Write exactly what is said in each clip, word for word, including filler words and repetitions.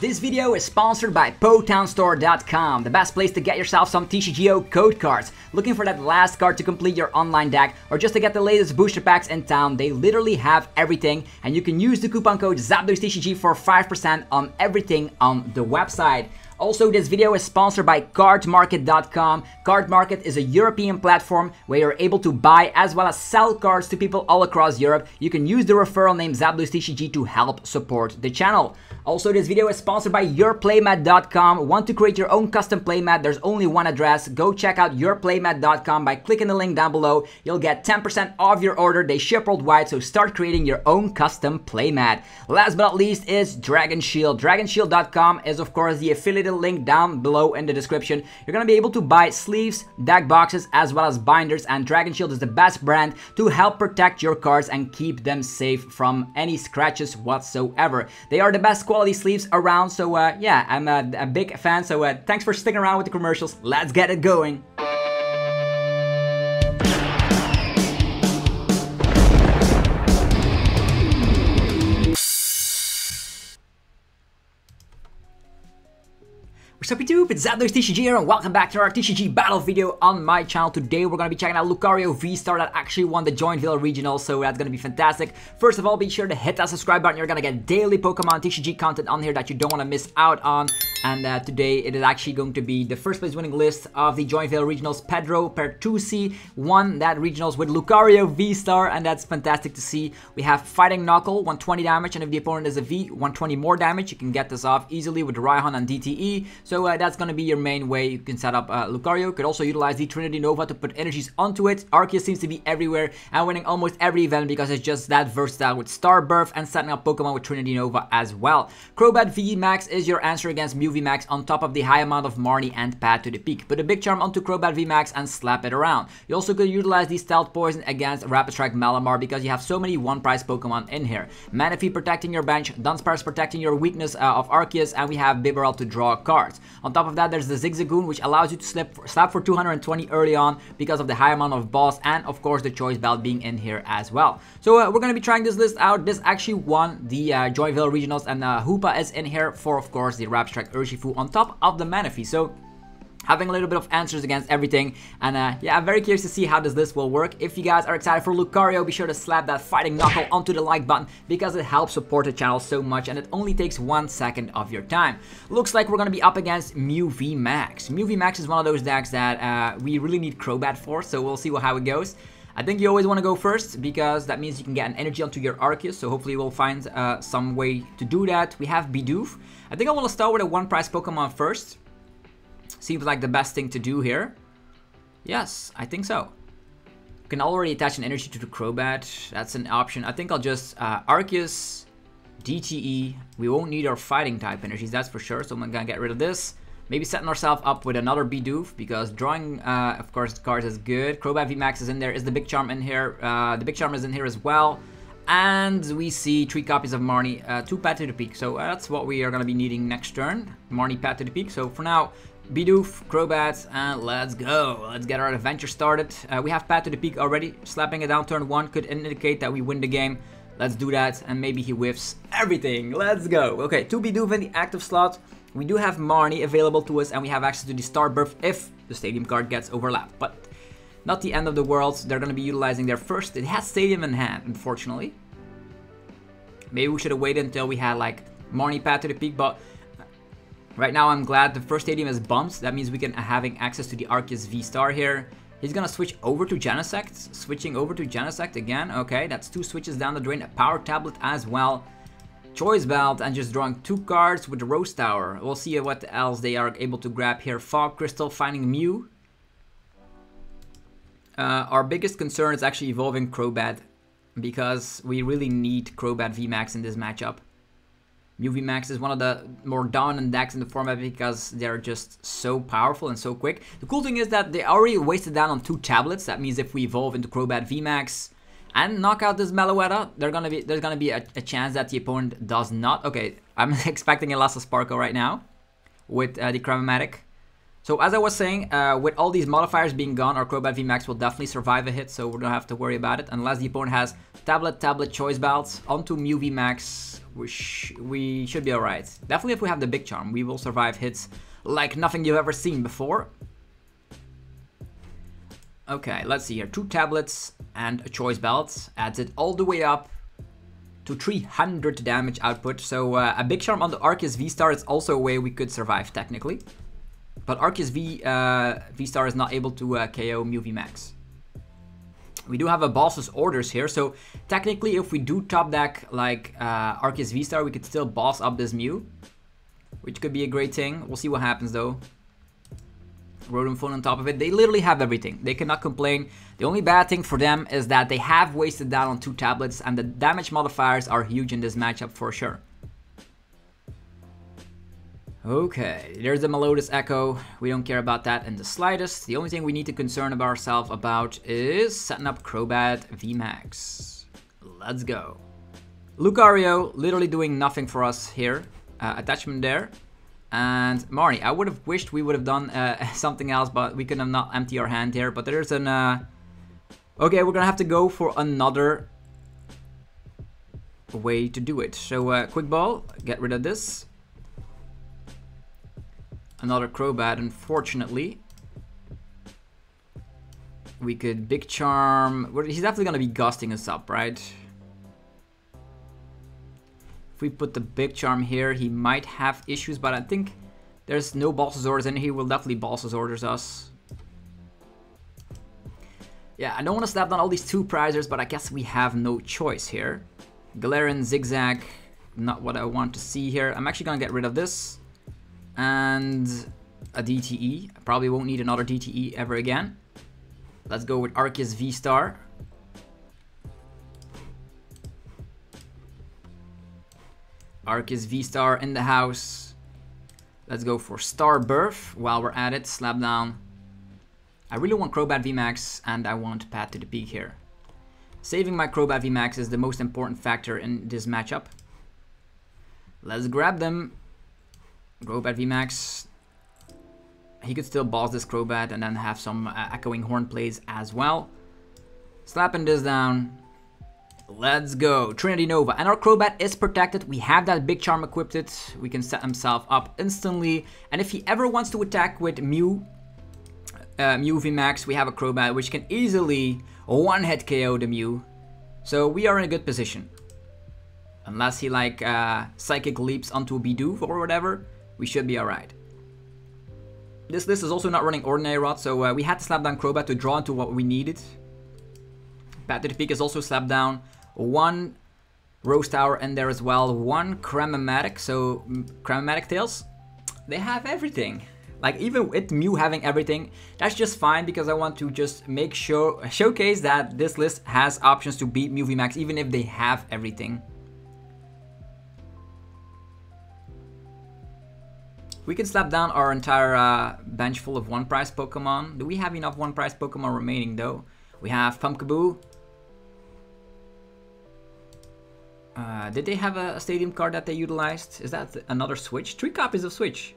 This video is sponsored by Potown Store dot com, the best place to get yourself some T C G O code cards. Looking for that last card to complete your online deck or just to get the latest booster packs in town, they literally have everything, and you can use the coupon code Zapdos T C G for five percent on everything on the website. Also, this video is sponsored by Card Market dot com. Card Market is a European platform where you're able to buy as well as sell cards to people all across Europe. You can use the referral name Zapdos T C G to help support the channel. Also, this video is sponsored by Your Playmat dot com. Want to create your own custom playmat? There's only one address. Go check out Your Playmat dot com by clicking the link down below. You'll get ten percent off your order. They ship worldwide, so start creating your own custom playmat. Last but not least is Dragon Shield. Dragon Shield dot com is of course the affiliate link down below in the description. You're gonna be able to buy sleeves, deck boxes, as well as binders, and Dragon Shield is the best brand to help protect your cards and keep them safe from any scratches whatsoever. They are the best quality sleeves around, so uh, yeah, I'm a, a big fan, so uh, thanks for sticking around with the commercials. Let's get it going. What's up YouTube, it's Zapdos T C G here and welcome back to our T C G battle video on my channel. Today we're going to be checking out Lucario V-Star that actually won the Joinville Regional, so that's going to be fantastic. First of all, be sure to hit that subscribe button. You're going to get daily Pokemon T C G content on here that you don't want to miss out on. And uh, today it is actually going to be the first place winning list of the Joinville Regionals. Pedro Pertusi won that Regionals with Lucario V-Star, and that's fantastic to see. We have Fighting Knuckle, one twenty damage, and if the opponent is a V, one twenty more damage. You can get this off easily with Raihan and D T E. So uh, that's going to be your main way you can set up uh, Lucario. You could also utilize the Trinity Nova to put energies onto it. Arceus seems to be everywhere and winning almost every event because it's just that versatile with Star Birth and setting up Pokemon with Trinity Nova as well. Crobat V-Max is your answer against Mew V-Max on top of the high amount of Marnie and Path to the Peak. Put a Big Charm onto Crobat V-Max and slap it around. You also could utilize the Stealth Poison against Rapid Strike Malamar because you have so many one-price Pokemon in here. Manaphy protecting your bench, Dunsparce protecting your weakness uh, of Arceus, and we have Bibarel to draw cards. On top of that, there's the Zigzagoon, which allows you to slap for, slap for two hundred twenty early on because of the high amount of boss and, of course, the Choice Belt being in here as well. So uh, we're going to be trying this list out. This actually won the uh, Joinville Regionals, and uh, Hoopa is in here for, of course, the Rapid Strike Urshifu on top of the Manaphy. So having a little bit of answers against everything, and uh, yeah, I'm very curious to see how this list will work. If you guys are excited for Lucario, be sure to slap that Fighting Knuckle onto the like button because it helps support the channel so much, and it only takes one second of your time. Looks like we're gonna be up against Mew V-Max. Mew V-Max is one of those decks that uh, we really need Crobat for, so we'll see how it goes. I think you always want to go first because that means you can get an energy onto your Arceus, so hopefully we'll find uh, some way to do that. We have Bidoof. I think I want to start with a one price Pokemon first. Seems like the best thing to do here. Yes, I think so. You can already attach an energy to the Crobat. That's an option. I think I'll just uh, Arceus, D T E. We won't need our fighting type energies, that's for sure. So I'm gonna get rid of this. Maybe setting ourselves up with another Bidoof because drawing, uh, of course, cards is good. Crobat V-Max is in there. Is the Big Charm in here? Uh, the Big Charm is in here as well. And we see three copies of Marnie, uh, two Path to the Peak. So that's what we are gonna be needing next turn. Marnie, Path to the Peak. So for now, Bidoof, Crobat, and let's go. Let's get our adventure started. Uh, we have Path to the Peak already. Slapping it down turn one could indicate that we win the game. Let's do that, and maybe he whiffs everything. Let's go. Okay, two Bidoof in the active slot. We do have Marnie available to us, and we have access to the Star Birth if the Stadium card gets overlapped. But not the end of the world. They're going to be utilizing their first. It has Stadium in hand, unfortunately. Maybe we should have waited until we had, like, Marnie, Path to the Peak, but right now, I'm glad the first stadium is bumps. That means we can uh, having access to the Arceus V-Star here. He's gonna switch over to Genesect. Switching over to Genesect again. Okay, that's two switches down the drain. A Power Tablet as well. Choice Belt, and just drawing two cards with the Rose Tower. We'll see what else they are able to grab here. Fog Crystal, finding Mew. Uh, our biggest concern is actually evolving Crobat, because we really need Crobat V-Max in this matchup. Mew V-Max is one of the more dominant decks in the format because they're just so powerful and so quick. The cool thing is that they already wasted down on two tablets. That means if we evolve into Crobat V-Max and knock out this Meloetta, they're gonna be, there's gonna be a, a chance that the opponent does not. Okay, I'm expecting a Lassa Sparkle right now with uh, the Cram-O-Matic. So as I was saying, uh, with all these modifiers being gone, our Crobat V-Max will definitely survive a hit, so we don't have to worry about it, unless the opponent has Tablet, Tablet, Choice Belt, onto Mew V-Max, which we should be alright. Definitely if we have the Big Charm, we will survive hits like nothing you've ever seen before. Okay, let's see here, two Tablets and a Choice Belt, adds it all the way up to three hundred damage output, so uh, a Big Charm on the Arceus V-Star is also a way we could survive technically. But Arceus V, uh, V-Star is not able to uh, K O Mew V-Max. We do have a Boss's Orders here, so technically if we do top deck like uh, Arceus V-Star, we could still boss up this Mew, which could be a great thing. We'll see what happens though. Rotom Phone on top of it. They literally have everything. They cannot complain. The only bad thing for them is that they have wasted down on two tablets, and the damage modifiers are huge in this matchup for sure. Okay, there's the Melodious Echo. We don't care about that in the slightest. The only thing we need to concern about ourselves about is setting up Crobat V-Max. Let's go. Lucario literally doing nothing for us here. Uh, attachment there. And Marnie, I would have wished we would have done uh, something else, but we could have not emptied our hand here. But there's an... Uh... Okay, we're gonna have to go for another way to do it. So, uh, Quick Ball, get rid of this. Another Crobat, unfortunately. We could Big Charm... He's definitely gonna be gusting us up, right? If we put the Big Charm here, he might have issues, but I think there's no Boss's Orders in here. He will definitely Boss's Orders us. Yeah, I don't want to slap down all these two prizers, but I guess we have no choice here. Galarian Zigzag, not what I want to see here. I'm actually going to get rid of this. And a D T E. I probably won't need another D T E ever again. Let's go with Arceus V-Star. Arceus V-Star in the house. Let's go for Star Birth while we're at it. Slap down. I really want Crobat V-Max and I want Path to the Peak here. Saving my Crobat V-Max is the most important factor in this matchup. Let's grab them. Crobat V-Max. He could still boss this Crobat and then have some uh, echoing horn plays as well. Slapping this down. Let's go. Trinity Nova. And our Crobat is protected. We have that Big Charm equipped. It. We can set himself up instantly. And if he ever wants to attack with Mew, uh, Mew V-Max, we have a Crobat which can easily one-hit K O the Mew. So we are in a good position. Unless he like uh, Psychic Leaps onto Bidoof or whatever, we should be alright. This list is also not running Ordinary Rod, so uh, we had to slap down Crobat to draw into what we needed. Path to the Peak is also slapped down. One Rose Tower in there as well. One Cram-O-Matic. So, Cram-O-Matic Tails, they have everything. Like, even with Mew having everything, that's just fine because I want to just make sure, showcase that this list has options to beat Mew V-Max even if they have everything. We can slap down our entire uh, bench full of one-prize Pokemon. Do we have enough one-prize Pokemon remaining though? We have Pumpkaboo. Uh, did they have a, a stadium card that they utilized? Is that another Switch? Three copies of Switch.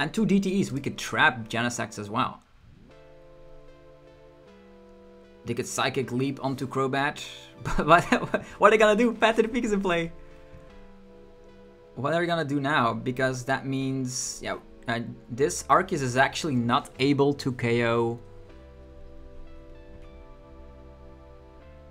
And two D T Es. We could trap Genesect as well. They could Psychic Leap onto Crobat. But what are they gonna do? Path to the Peak is in play. What are we gonna do now? Because that means... yeah, uh, this Arceus is actually not able to K O...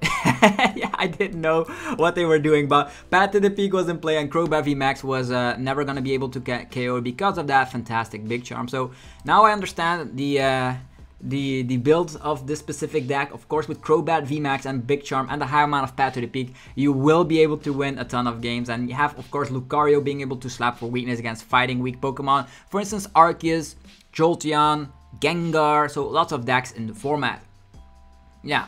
yeah, I didn't know what they were doing, but Path to the Peak was in play and Crobat V-Max was uh, never going to be able to get K O'd because of that fantastic Big Charm. So now I understand the, uh, the, the build of this specific deck. Of course, with Crobat V-Max and Big Charm and the high amount of Path to the Peak, you will be able to win a ton of games. And you have, of course, Lucario being able to slap for weakness against fighting weak Pokemon. For instance, Arceus, Jolteon, Gengar, so lots of decks in the format. Yeah.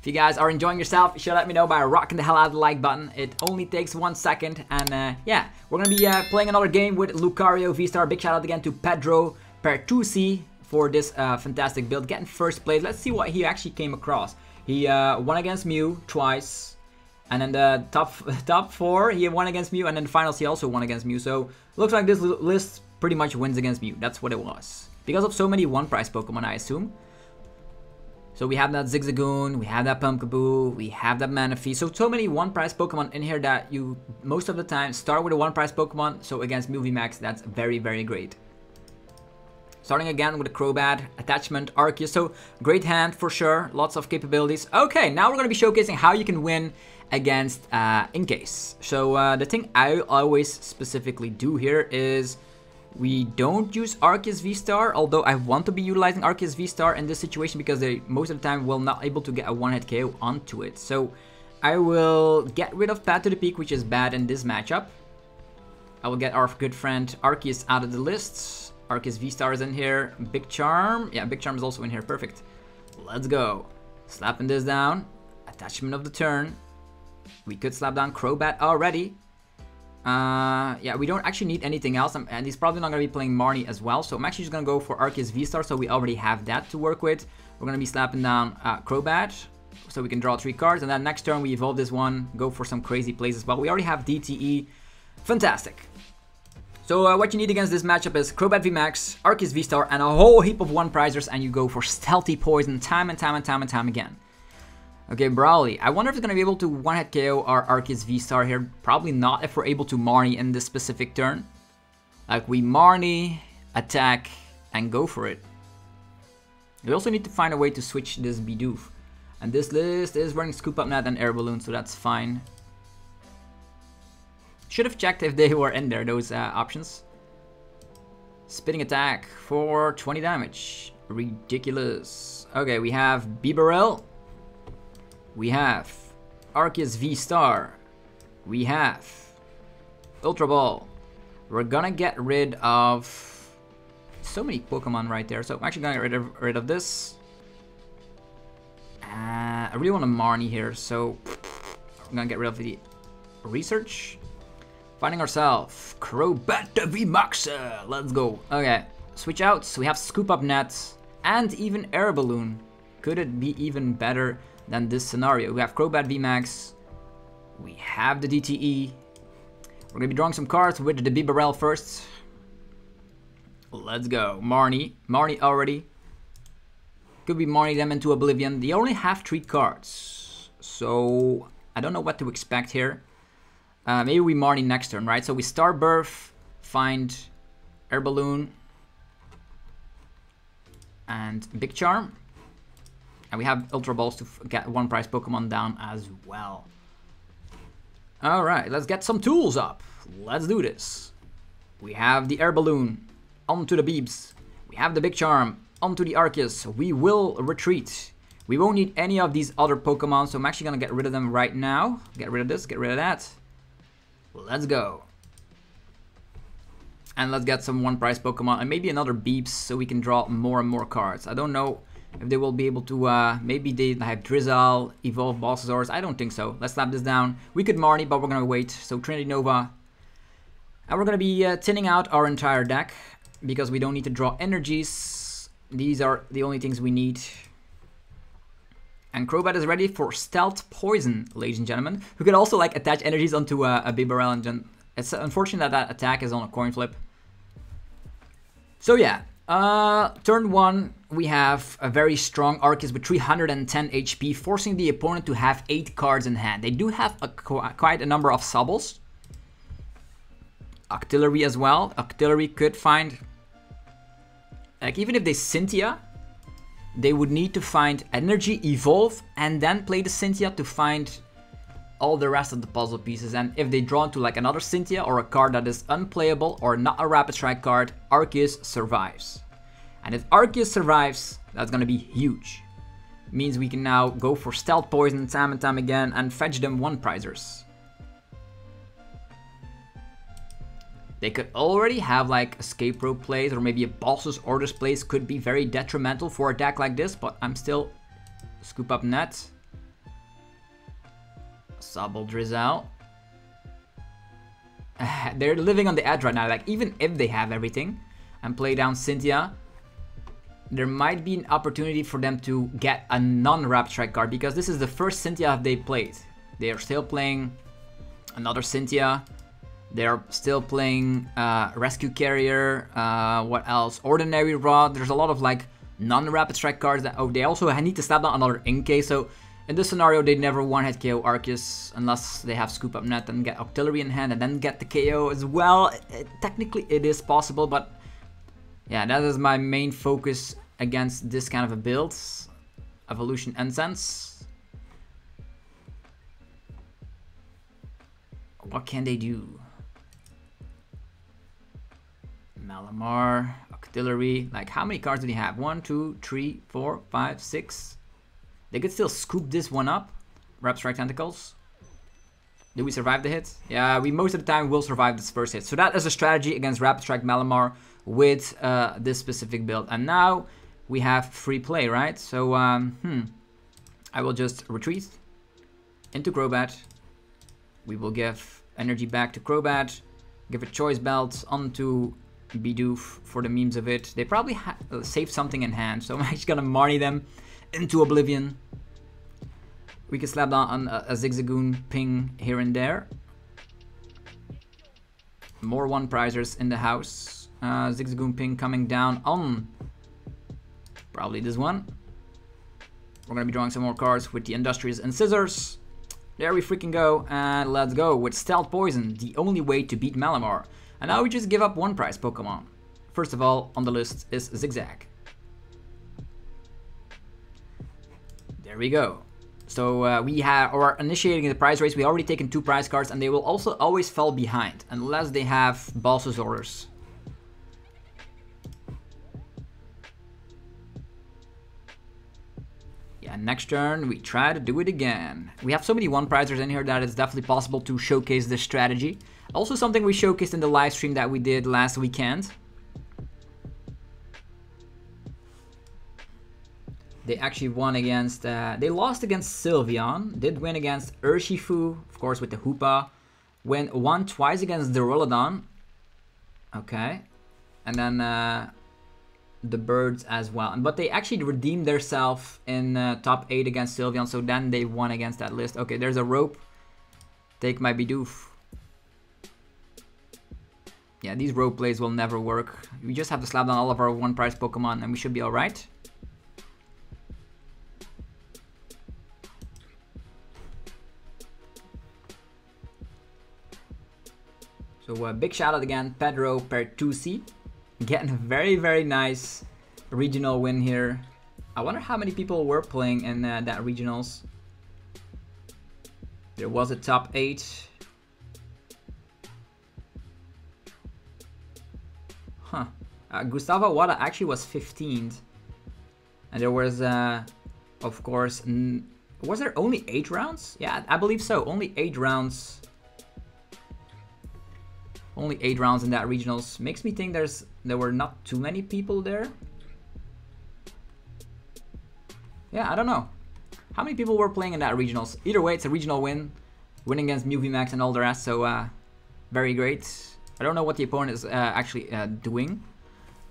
If you guys are enjoying yourself, you should let me know by rocking the hell out of the like button. It only takes one second. And uh, yeah, we're going to be uh, playing another game with Lucario V-Star. Big shout out again to Pedro Pertusi for this uh, fantastic build. Getting first place. Let's see what he actually came across. He uh, won against Mew twice. And then the top, top four, he won against Mew. And then the finals, he also won against Mew. So looks like this list pretty much wins against Mew. That's what it was. because of so many one-price Pokemon, I assume. So we have that Zigzagoon, we have that Pumpkaboo, we have that Manaphy. So, so many one-price Pokemon in here that you, most of the time, start with a one-price Pokemon. So against Mew V-Max, that's very, very great. Starting again with a Crobat, Attachment, Arceus. So, great hand for sure. Lots of capabilities. Okay, now we're going to be showcasing how you can win against uh, Incase. So, uh, the thing I always specifically do here is... we don't use Arceus V-Star, although I want to be utilizing Arceus V-Star in this situation because they most of the time will not able to get a one-hit K O onto it. So I will get rid of Path to the Peak, which is bad in this matchup. I will get our good friend Arceus out of the lists. Arceus V-Star is in here. Big Charm. Yeah, Big Charm is also in here. Perfect. Let's go. Slapping this down. Attachment of the turn. We could slap down Crobat already. Uh, yeah, we don't actually need anything else, I'm, and he's probably not going to be playing Marnie as well, so I'm actually just going to go for Arceus V-Star, so we already have that to work with. We're going to be slapping down uh, Crobat, so we can draw three cards, and then next turn we evolve this one, go for some crazy plays as well. We already have D T E. Fantastic. So uh, what you need against this matchup is Crobat V-Max, Arceus V-Star, and a whole heap of one-prizers, and you go for Stealthy Poison time and time and time and time again. Okay, Brawly. I wonder if it's going to be able to one-hit K O our Arceus V-Star here. Probably not if we're able to Marnie in this specific turn. Like, we Marnie, attack, and go for it. We also need to find a way to switch this Bidoof. And this list is running Scoop Up Net and Air Balloon, so that's fine. Should have checked if they were in there, those uh, options. Spitting attack for twenty damage. Ridiculous. Okay, we have Bibarel. We have Arceus V-Star. We have Ultra Ball. We're gonna get rid of so many Pokemon right there. So I'm actually gonna get rid of, rid of this. Uh, I really want a Marnie here, so I'm gonna get rid of the research. Finding ourselves Crobat V-Max. Let's go. Okay, switch out. So we have Scoop Up Net and even Air Balloon. Could it be even better than this scenario? We have Crobat V-Max, we have the D T E, we're gonna be drawing some cards with the Bibarel first. Let's go, Marnie, Marnie already, could be Marnie them into oblivion. They only have three cards, so I don't know what to expect here. Uh, maybe we Marnie next turn, right? So we start Birth, find Air Balloon, and Big Charm. And we have Ultra Balls to get one prize Pokemon down as well. Alright, let's get some tools up. Let's do this. We have the Air Balloon onto the Biebs. We have the Big Charm onto the Arceus. We will retreat. We won't need any of these other Pokemon, so I'm actually going to get rid of them right now. Get rid of this, get rid of that. Let's go. And let's get some one prize Pokemon and maybe another Biebs so we can draw more and more cards. I don't know if they will be able to, uh, maybe they have Drizzle, evolve Boss's Orders. I don't think so. Let's slap this down. We could Marnie, but we're going to wait. So Trinity Nova. And we're going to be uh, tinning out our entire deck because we don't need to draw energies. These are the only things we need. And Crobat is ready for Stealth Poison, ladies and gentlemen. Who could also like attach energies onto uh, a Bibarel. And gen it's unfortunate that that attack is on a coin flip. So yeah. Uh, turn one, we have a very strong Arceus with three hundred ten H P, forcing the opponent to have eight cards in hand. They do have a, quite a number of Sobbles. Octillery as well. Octillery could find... like, even if they Cynthia, they would need to find energy, evolve, and then play the Cynthia to find all the rest of the puzzle pieces. And if they draw into like another Cynthia or a card that is unplayable or not a Rapid Strike card, Arceus survives. And if Arceus survives, that's going to be huge. Means we can now go for Stealth Poison time and time again and fetch them one-prizers. They could already have like Escape Rope plays or maybe a Boss's Orders plays, could be very detrimental for a deck like this, but I'm still Scoop Up Net. Sobble Drizzle. They're living on the edge right now, like even if they have everything and play down Cynthia, there might be an opportunity for them to get a non-Rapid Strike card because this is the first Cynthia they played. They are still playing another Cynthia. They're still playing uh, Rescue Carrier, uh, what else? Ordinary Rod. There's a lot of like non-Rapid Strike cards that, oh, they also need to stab down another Inkay, so in this scenario they never one-hit K O Arceus unless they have Scoop Up Net and get Octillery in hand and then get the K O as well. It, it, technically it is possible, but yeah, that is my main focus against this kind of a build. Evolution Incense. What can they do? Malamar, Octillery, like how many cards do they have? One, two, three, four, five, six. They could still scoop this one up. Rapid Strike Tentacles. Do we survive the hit? Yeah, we most of the time will survive this first hit. So that is a strategy against Rapid Strike Malamar with uh, this specific build. And now we have free play, right? So, um, hmm. I will just retreat into Crobat. We will give energy back to Crobat. Give a Choice Belt onto Bidoof for the memes of it. They probably ha save something in hand, so I'm actually gonna Marnie them into oblivion. We can slap down on a, a Zigzagoon ping here and there. More one prizers in the house. Uh, Zigzagoon ping coming down on probably this one. We're gonna be drawing some more cards with the Industrious and Scissors. There we freaking go, and let's go with Stealth Poison, the only way to beat Malamar. And now we just give up one prize Pokemon. First of all, on the list is Zigzag. There we go. So uh, we have, or initiating the prize race, we already taken two prize cards, and they will also always fall behind unless they have Boss's Orders. Yeah, next turn we try to do it again. We have so many one prizers in here that it's definitely possible to showcase this strategy. Also something we showcased in the live stream that we did last weekend. They actually won against, uh, they lost against Sylveon, did win against Urshifu, of course with the Hoopa, win, won twice against Duraludon, okay, and then uh, the birds as well. But they actually redeemed themselves in uh, top eight against Sylveon, so then they won against that list. Okay, there's a rope, take my Bidoof. Yeah, these rope plays will never work. We just have to slap down all of our one prize Pokemon and we should be alright. So a uh, big shout out again, Pedro Pertusi. Getting a very, very nice regional win here. I wonder how many people were playing in uh, that regionals. There was a top eight. Huh. Uh, Gustavo Wada actually was fifteenth. And there was, uh, of course, n was there only eight rounds? Yeah, I believe so. Only eight rounds. Only eight rounds in that regionals. Makes me think there's there were not too many people there. Yeah, I don't know. How many people were playing in that regionals? Either way, it's a regional win. Winning against Mew V-Max and all the rest, so uh, very great. I don't know what the opponent is uh, actually uh, doing,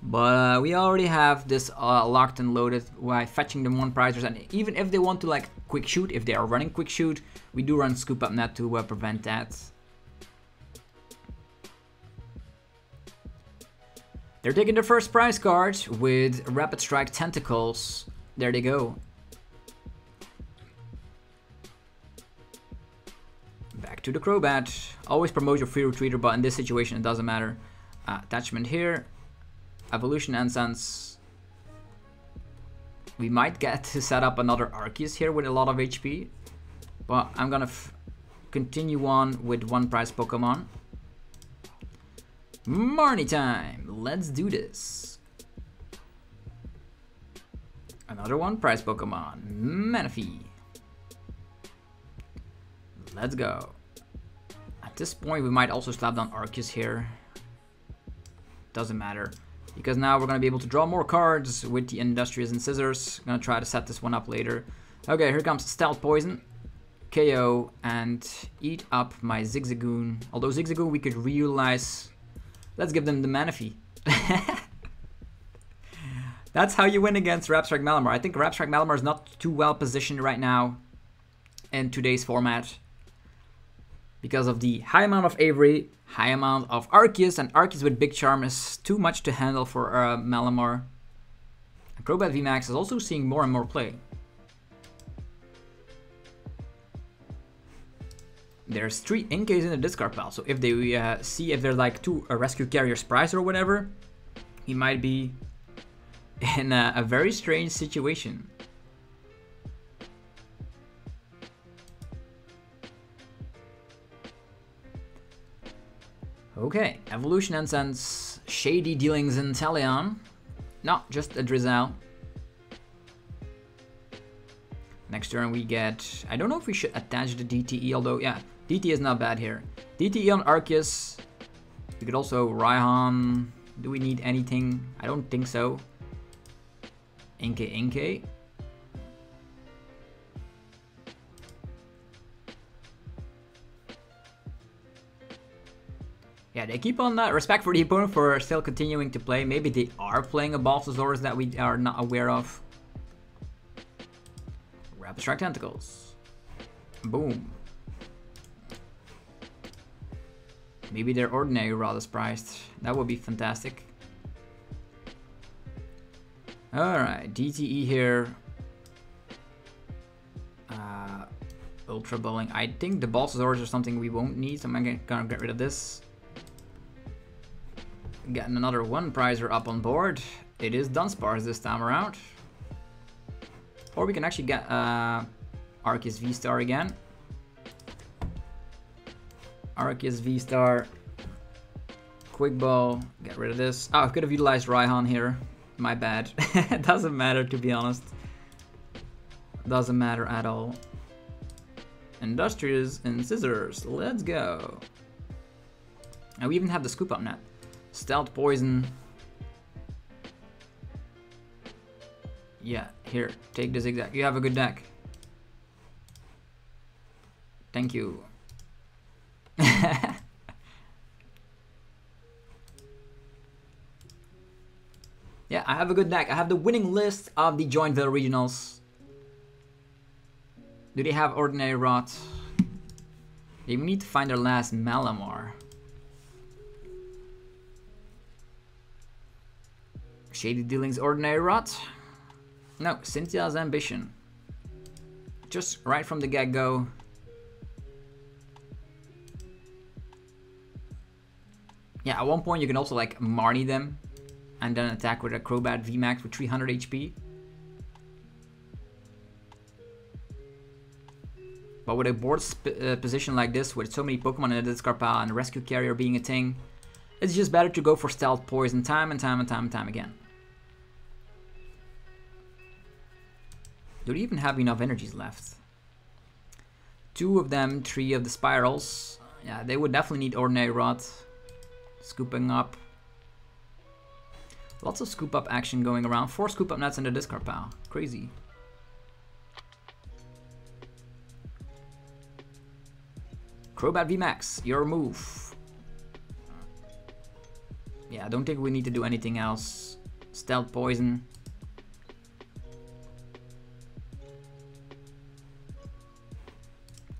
but uh, we already have this uh, locked and loaded by fetching them one prizers, and even if they want to like quick shoot, if they are running quick shoot, we do run Scoop Up Net to uh, prevent that. They're taking their first prize card with Rapid Strike Tentacles. There they go. Back to the Crobat. Always promote your free retreater, but in this situation it doesn't matter. Uh, attachment here. Evolution Incense. We might get to set up another Arceus here with a lot of H P. But I'm gonna f continue on with one prize Pokemon. Marnie time! Let's do this. Another one prize Pokemon. Manaphy. Let's go. At this point, we might also slap down Arceus here. Doesn't matter. Because now we're going to be able to draw more cards with the Industrious and Scissors. Going to try to set this one up later. Okay, here comes Stealth Poison. K O and eat up my Zigzagoon. Although Zigzagoon we could realize. Let's give them the Manaphy. That's how you win against Rapid Strike Malamar. I think Rapid Strike Malamar is not too well positioned right now in today's format. because of the high amount of Avery, high amount of Arceus, and Arceus with Big Charm is too much to handle for uh, Malamar. And Crobat V-Max is also seeing more and more play. There's three Inkays in the discard pile, so if they uh, see if there's like two uh, rescue carriers prize or whatever, he might be in a, a very strange situation. Okay, Evolution Incense, shady dealings in Talion. No, just a Drizzle. Next turn we get... I don't know if we should attach the D T E, although, yeah, D T E is not bad here. D T E on Arceus. We could also Raihan. Do we need anything? I don't think so. Inkay, Inkay. Yeah, they keep on uh, respect for the opponent for still continuing to play. Maybe they are playing a Boss's Orders that we are not aware of. Rapid Strike Tentacles. Boom. Maybe their Ordinary Rod is priced. That would be fantastic. Alright, D T E here. Uh, Ultra Balling. I think the Boss's Orders are something we won't need, so I'm gonna get rid of this. Getting another one prizer up on board. It is Dunsparce this time around. Or we can actually get uh, Arceus V-Star again. Arceus V-Star. Quick Ball. Get rid of this. Oh, I could have utilized Raihan here. My bad. It doesn't matter, to be honest. Doesn't matter at all. Industrious and Scissors. Let's go. And we even have the Scoop Up Net. Stealth Poison. Yeah, here, take the Zigzag. You have a good deck. Thank you. Yeah, I have a good deck. I have the winning list of the Joinville Regionals. Do they have Ordinary Rod? They need to find their last Malamar. Shady Dealings, Ordinary Rod. No, Cynthia's Ambition. Just right from the get-go. Yeah, at one point you can also like Marnie them and then attack with a Crobat V-Max with three hundred H P. But with a board uh, position like this, with so many Pokemon in the discard pile and Rescue Carrier being a thing, it's just better to go for Stealth Poison time and time and time and time again. Do they even have enough energies left? Two of them, three of the spirals. Yeah, they would definitely need Ordinary Rod. Scooping up. Lots of scoop up action going around. Four scoop up nets in the discard pile. Crazy. Crobat V-Max, your move. Yeah, I don't think we need to do anything else. Stealth Poison.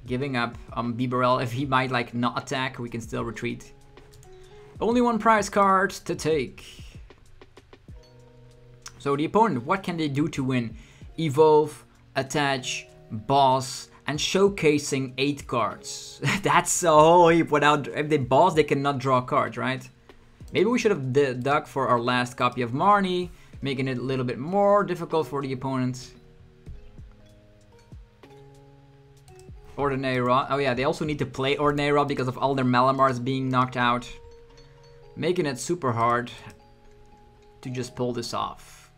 Giving up on um, Bibarel. If he might like not attack, we can still retreat. Only one prize card to take. So the opponent, what can they do to win? Evolve, attach, boss, and showcasing eight cards. That's a whole heap. Without, if they boss, they cannot draw cards, right? Maybe we should have dug for our last copy of Marnie, making it a little bit more difficult for the opponents. Ordinary Rod. Oh yeah, they also need to play Ordinary Rod because of all their Malamars being knocked out. Making it super hard to just pull this off.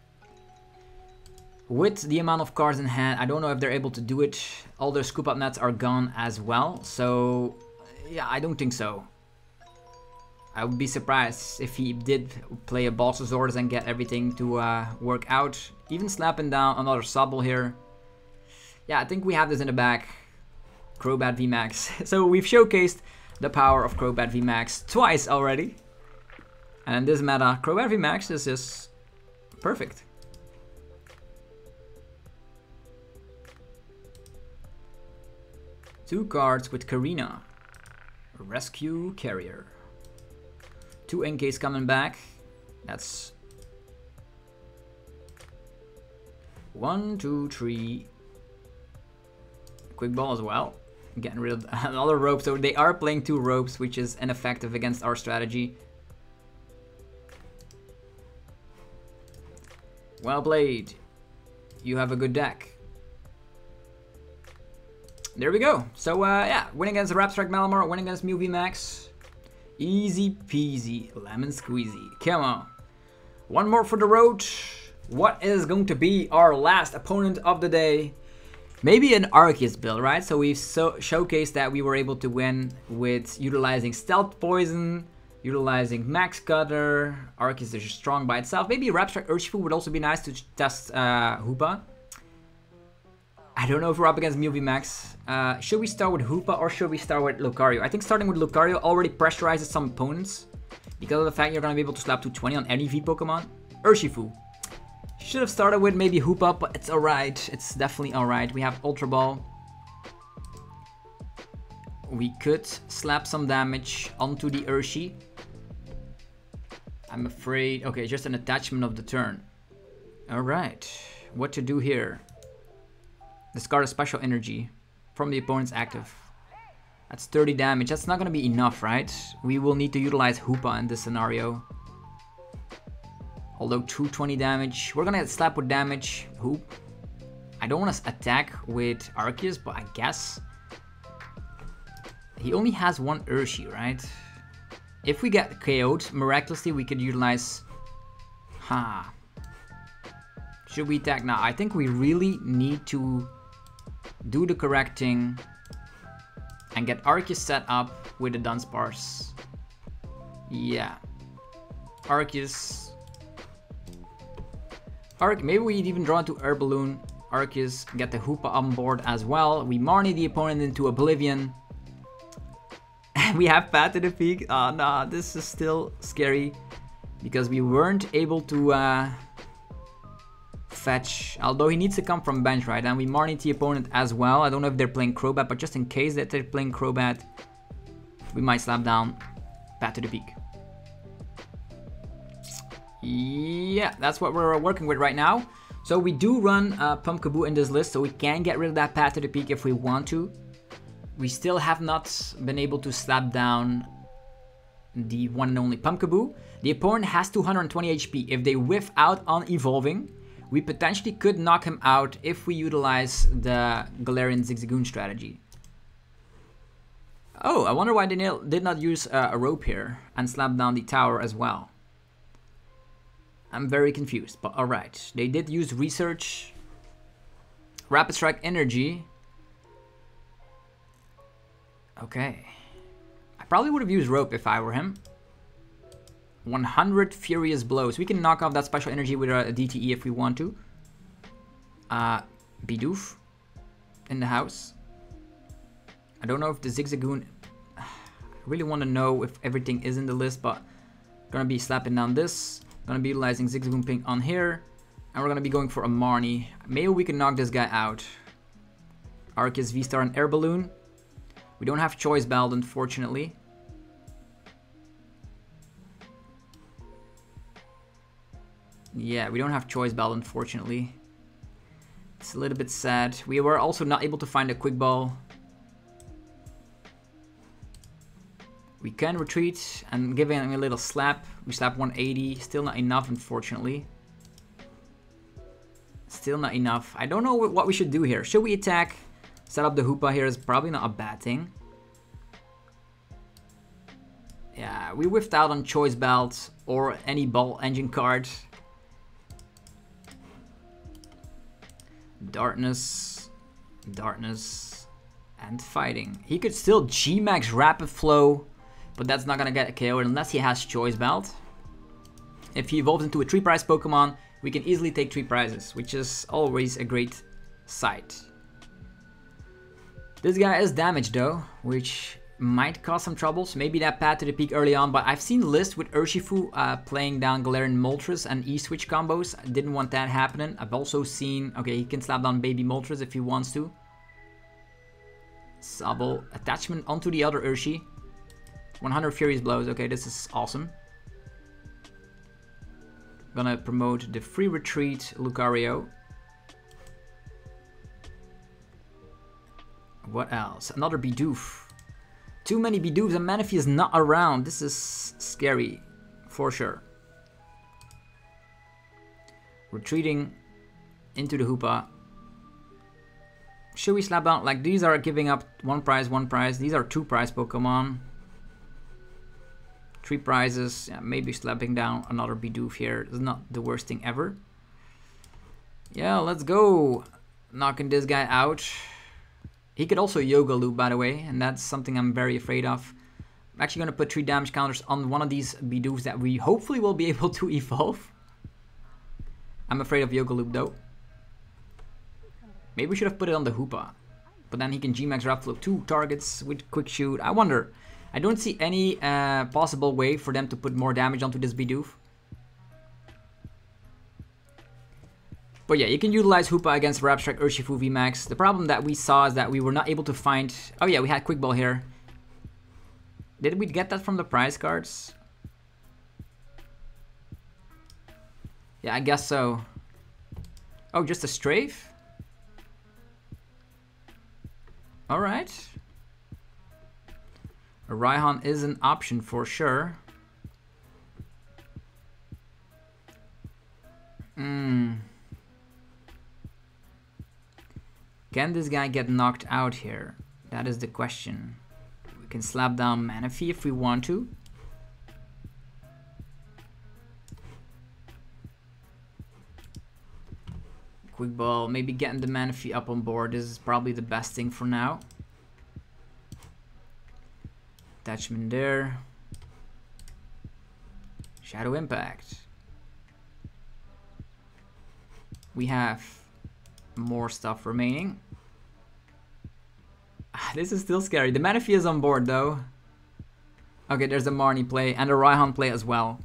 With the amount of cards in hand, I don't know if they're able to do it. All their scoop up nets are gone as well. So yeah, I don't think so. I would be surprised if he did play a Boss's Orders and get everything to uh, work out. Even slapping down another Sobble here. Yeah, I think we have this in the back. Crobat V-Max. So we've showcased the power of Crobat V-Max twice already. And in this meta, Crobat V-Max is just perfect. Two cards with Karina. Rescue Carrier. Two N Ks coming back. That's one, two, three. Quick Ball as well. Getting rid of another rope. So they are playing two ropes, which is ineffective against our strategy. Well played. You have a good deck. There we go. So, uh, yeah, winning against Rapid Strike Malamar, winning against Mew V-Max. Easy peasy, lemon squeezy. Come on. One more for the road. What is going to be our last opponent of the day? Maybe an Arceus build, right? So we've so showcased that we were able to win with utilizing Stealth Poison, utilizing Max Cutter. Arceus is strong by itself. Maybe Rapid Strike Urshifu would also be nice to test uh, Hoopa. I don't know if we're up against Mew V-Max. Uh, should we start with Hoopa or should we start with Lucario? I think starting with Lucario already pressurizes some opponents because of the fact you're going to be able to slap two twenty on any V Pokemon. Urshifu. Should have started with maybe Hoopa, but it's alright. It's definitely alright. We have Ultra Ball. We could slap some damage onto the Urshi. I'm afraid... Okay, just an attachment of the turn. Alright. What to do here? Discard a special energy from the opponent's active. That's thirty damage. That's not going to be enough, right? We will need to utilize Hoopa in this scenario. Although two twenty damage. We're going to slap with damage. Hoop. I don't want to attack with Arceus, but I guess. He only has one Urshi, right? If we get K O'd, miraculously, we could utilize... Ha. Huh. Should we attack now? I think we really need to... do the correct thing and get Arceus set up with the Dunsparce. Yeah. Arceus. Arc, maybe we'd even draw into Air Balloon. Arceus, get the Hoopa on board as well. We Marnie the opponent into Oblivion. We have Path to the Peak. Oh no, this is still scary because we weren't able to uh, fetch, although he needs to come from bench, right? And we Marnie the opponent as well. I don't know if they're playing Crobat, but just in case that they're playing Crobat, we might slap down Path to the Peak. Yeah, that's what we're working with right now. So we do run uh, Pumpkaboo in this list, so we can get rid of that Path to the Peak if we want to. We still have not been able to slap down the one and only Pumpkaboo. The opponent has two hundred twenty H P. If they whiff out on evolving, we potentially could knock him out if we utilize the Galarian Zigzagoon strategy. Oh, I wonder why they did not use uh, a rope here and slap down the tower as well. I'm very confused, but alright. They did use research. Rapid Strike Energy. Okay. I probably would have used rope if I were him. one hundred Furious Blows. We can knock off that special energy with a D T E if we want to. Uh, Bidoof in the house. I don't know if the Zigzagoon... I really want to know if everything is in the list, but... Gonna be slapping down this. Gonna be utilizing Zigzagoon Ping on here. And we're gonna be going for a Marnie. Maybe we can knock this guy out. Arceus V-Star and Air Balloon. We don't have Choice Belt, unfortunately. Yeah, we don't have Choice Belt, unfortunately. It's a little bit sad. We were also not able to find a Quick Ball. We can retreat and give him a little slap. We slap one eighty. Still not enough, unfortunately. Still not enough. I don't know what we should do here. Should we attack? Set up the Hoopa here is probably not a bad thing. Yeah, we whiffed out on Choice Belt or any Ball Engine card. Darkness, Darkness, and Fighting. He could still G-Max Rapid Flow, but that's not gonna get a K O unless he has Choice Belt. If he evolves into a three prize Pokemon, we can easily take three prizes, which is always a great sight. This guy is damaged though, which might cause some troubles. Maybe that Path to the Peak early on, but I've seen lists with Urshifu uh, playing down Galarian Moltres and E-Switch combos. I didn't want that happening. I've also seen... Okay, he can slap down Baby Moltres if he wants to. Sobble. Attachment onto the other Urshi. one hundred Furious Blows. Okay, this is awesome. Gonna promote the Free Retreat Lucario. What else? Another Bidoof. Too many Bidoofs and Manaphy is not around. This is scary, for sure. Retreating into the Hoopa. Should we slap down? Like, these are giving up one prize, one prize. These are two prize Pokemon. Three prizes. Yeah, maybe slapping down another Bidoof here is not the worst thing ever. Yeah, let's go. Knocking this guy out. He could also Yoga Loop, by the way, and that's something I'm very afraid of. I'm actually going to put three damage counters on one of these Bidoofs that we hopefully will be able to evolve. I'm afraid of Yoga Loop, though. Maybe we should have put it on the Hoopa. But then he can G-Max Rap Flip two targets with Quick Shoot. I wonder. I don't see any uh, possible way for them to put more damage onto this Bidoof. But yeah, you can utilize Hoopa against Rapid Strike Urshifu V-Max. The problem that we saw is that we were not able to find... Oh yeah, we had Quick Ball here. Did we get that from the prize cards? Yeah, I guess so. Oh, just a Strafe? Alright. A Raihan is an option for sure. Hmm... Can this guy get knocked out here? That is the question. We can slap down Manaphy if we want to. Quick Ball, maybe getting the Manaphy up on board. This is probably the best thing for now. Attachment there. Shadow Impact. We have... more stuff remaining. This is still scary. The Manaphy is on board though. Okay, there's a Marnie play and a Raihan play as well.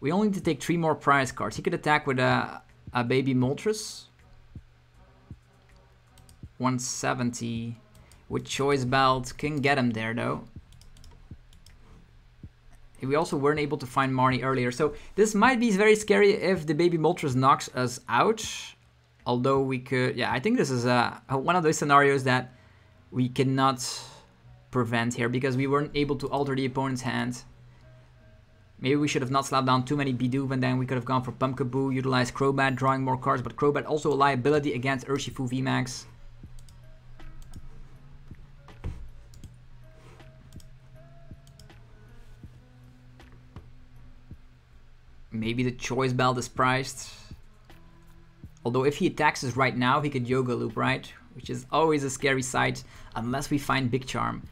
We only need to take three more prize cards. He could attack with a, a baby Moltres. one seventy with Choice Belt. Can get him there though. We also weren't able to find Marnie earlier. So this might be very scary if the baby Moltres knocks us out. Although we could, yeah, I think this is uh, one of those scenarios that we cannot prevent here because we weren't able to alter the opponent's hand. Maybe we should have not slapped down too many Bidoof and then we could have gone for Pumpkaboo, utilized Crobat, drawing more cards, but Crobat also a liability against Urshifu V-Max. Maybe the Choice Belt is priced. Although if he attacks us right now, he could Yoga Loop, right? Which is always a scary sight, unless we find Big Charm.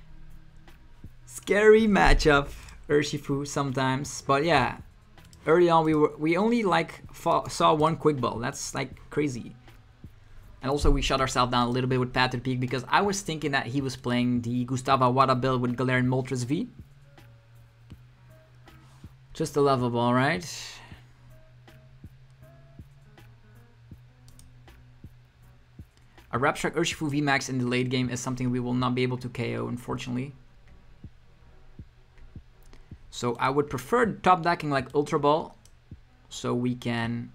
Scary matchup, Urshifu sometimes. But yeah, early on we were we only like saw one Quick Ball. That's like crazy. And also we shut ourselves down a little bit with Path to the Peak because I was thinking that he was playing the Gustavo Awada build with Galarian Moltres V. Just a level ball, right? A Rapid Strike Urshifu V-Max in the late game is something we will not be able to K O, unfortunately. So I would prefer top decking like Ultra Ball, so we can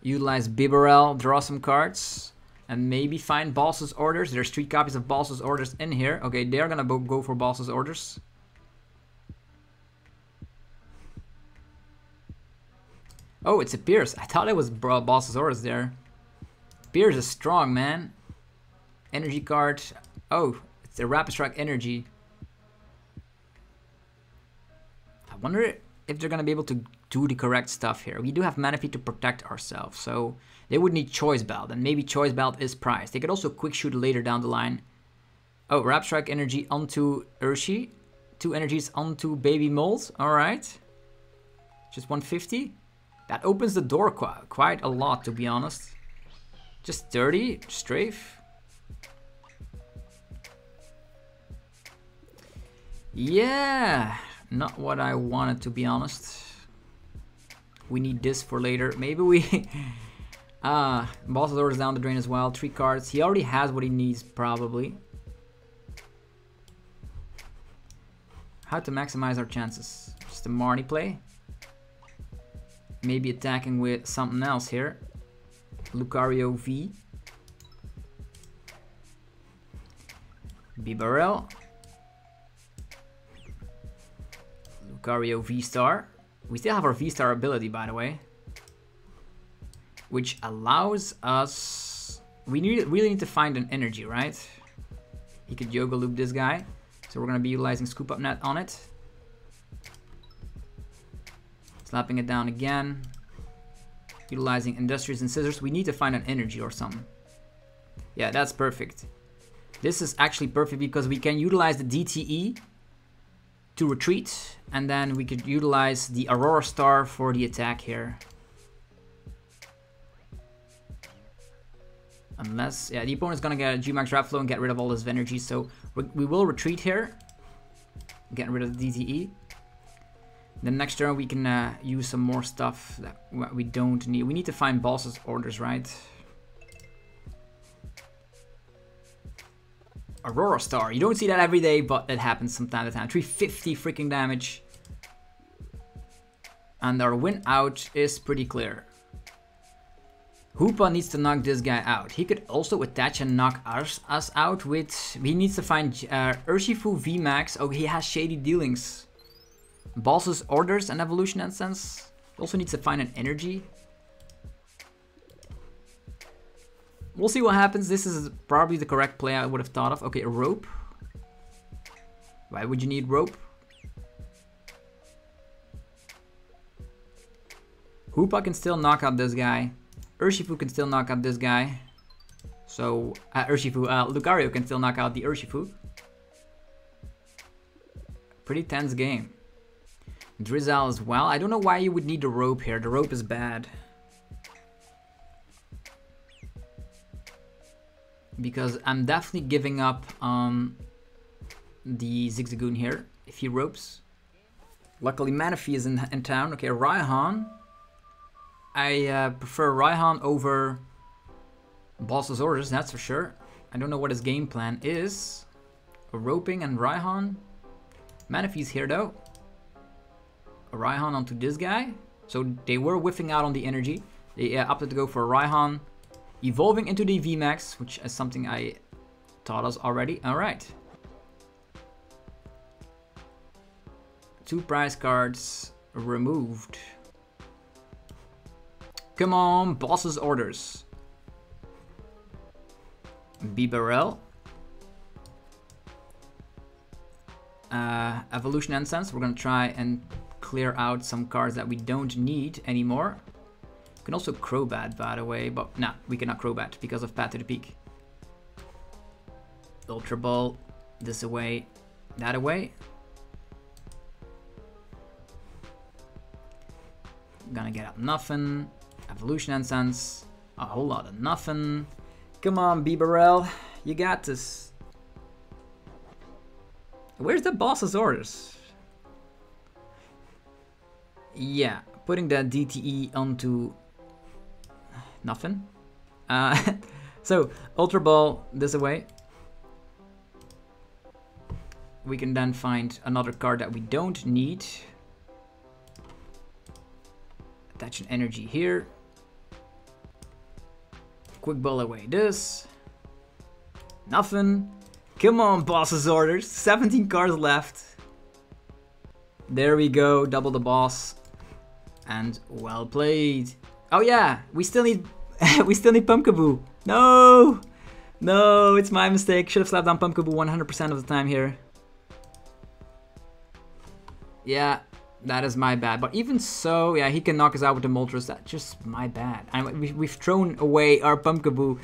utilize Bibarel, draw some cards, and maybe find Boss's Orders. There's three copies of Boss's Orders in here. Okay, they're gonna go for Boss's Orders. Oh, it's a Pierce. I thought it was Boss's Orders there. Pierce is strong, man. Energy card. Oh, it's a Rapid Strike Energy. I wonder if they're going to be able to do the correct stuff here. We do have Manaphy to protect ourselves, so they would need Choice Belt, and maybe Choice Belt is prized. They could also Quick Shoot later down the line. Oh, Rapid Strike Energy onto Urshi. Two energies onto Baby Moles. Alright. Just one fifty. That opens the door qu- quite a lot, to be honest. Just thirty, Strafe. Yeah, not what I wanted, to be honest. We need this for later. Maybe we... Ah, uh, Boss's Orders down the drain as well. Three cards. He already has what he needs, probably. How to maximize our chances. Just a Marnie play. Maybe attacking with something else here. Lucario V. Bibarel. Lucario V-Star. We still have our V-Star ability, by the way. Which allows us... We need, really need to find an energy, right? He could Yoga Loop this guy. So we're going to be utilizing Scoop Up Net on it. Slapping it down again. Utilizing Industries and Scissors. We need to find an energy or something. Yeah, that's perfect. This is actually perfect because we can utilize the D T E to retreat. And then we could utilize the Aurora Star for the attack here. Unless, yeah, the opponent's gonna get a G-Max Draft Flow and get rid of all his energy, so we, we will retreat here. Getting rid of the D T E. Then next turn we can uh, use some more stuff that we don't need. We need to find Boss's Orders, right? Aurora Star. You don't see that every day, but it happens from time to time. three fifty freaking damage. And our win out is pretty clear. Hoopa needs to knock this guy out. He could also attach and knock us, us out with... He needs to find uh, Urshifu V-Max. Oh, he has Shady Dealings. Boss's Orders and Evolution Incense. He also needs to find an energy. We'll see what happens. This is probably the correct play I would have thought of. Okay, a Rope. Why would you need Rope? Hoopa can still knock out this guy. Urshifu can still knock out this guy. So, uh, Urshifu, uh, Lucario can still knock out the Urshifu. Pretty tense game. Drizzle as well. I don't know why you would need the Rope here. The Rope is bad. Because I'm definitely giving up um, the Zigzagoon here if he ropes. Luckily, Manaphy is in, in town. Okay, Raihan. I uh, prefer Raihan over Boss's Orders, that's for sure. I don't know what his game plan is. Roping and Raihan. Manaphy's here though. Raihan onto this guy. So they were whiffing out on the energy. They uh, opted to go for Raihan. Evolving into the V-Max, which is something I taught us already. Alright. Two prize cards removed. Come on, Boss's Orders. Bibarel. Uh, Evolution Incense. We're going to try and clear out some cards that we don't need anymore. We can also Crobat, by the way, but nah, we cannot Crobat because of Path to the Peak. Ultra Ball. This away, that away. Gonna get up nothing. Evolution Incense, a whole lot of nothing. Come on, Bibarel, you got this. Where's the Boss's Orders? Yeah, putting that D T E onto nothing. Uh, so, Ultra Ball this away. We can then find another card that we don't need. Attach an energy here. Quick Ball away this. Nothing. Come on, Boss's Orders. seventeen cards left. There we go. Double the boss. And well played. Oh yeah, we still need we still need Pumpkaboo. No! No, it's my mistake. Should have slapped down Pumpkaboo one hundred percent of the time here. Yeah, that is my bad. But even so, yeah, he can knock us out with the Moltres. That's just my bad. And we, we've thrown away our Pumpkaboo.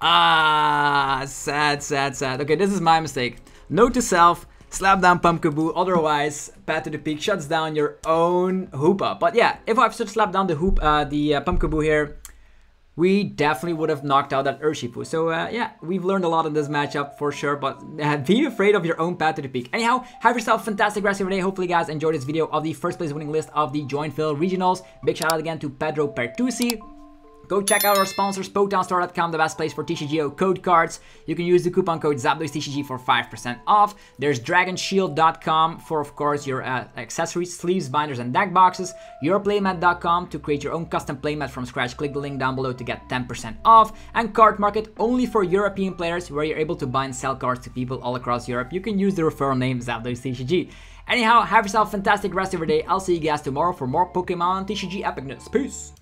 Ah, sad, sad, sad. Okay, this is my mistake. Note to self, slap down Pumpkaboo. Otherwise, Path to the Peak shuts down your own Hoopa. But yeah, if I should slap down the hoop, uh, the uh, Pumpkaboo here, we definitely would have knocked out that Urshifu. So uh, yeah, we've learned a lot in this matchup for sure, but uh, be afraid of your own Path to the Peak. Anyhow, have yourself a fantastic rest of your day. Hopefully you guys enjoyed this video of the first place winning list of the Joinville Regionals. Big shout out again to Pedro Pertusi. Go check out our sponsors, Potown Store dot com, the best place for T C G O code cards. You can use the coupon code Zapdos T C G for five percent off. There's Dragon Shield dot com for, of course, your uh, accessories, sleeves, binders, and deck boxes. Your Playmat dot com to create your own custom playmat from scratch. Click the link down below to get ten percent off. And Card Market, only for European players, where you're able to buy and sell cards to people all across Europe. You can use the referral name Zapdos T C G. Anyhow, have yourself a fantastic rest of your day. I'll see you guys tomorrow for more Pokemon T C G epicness. Peace!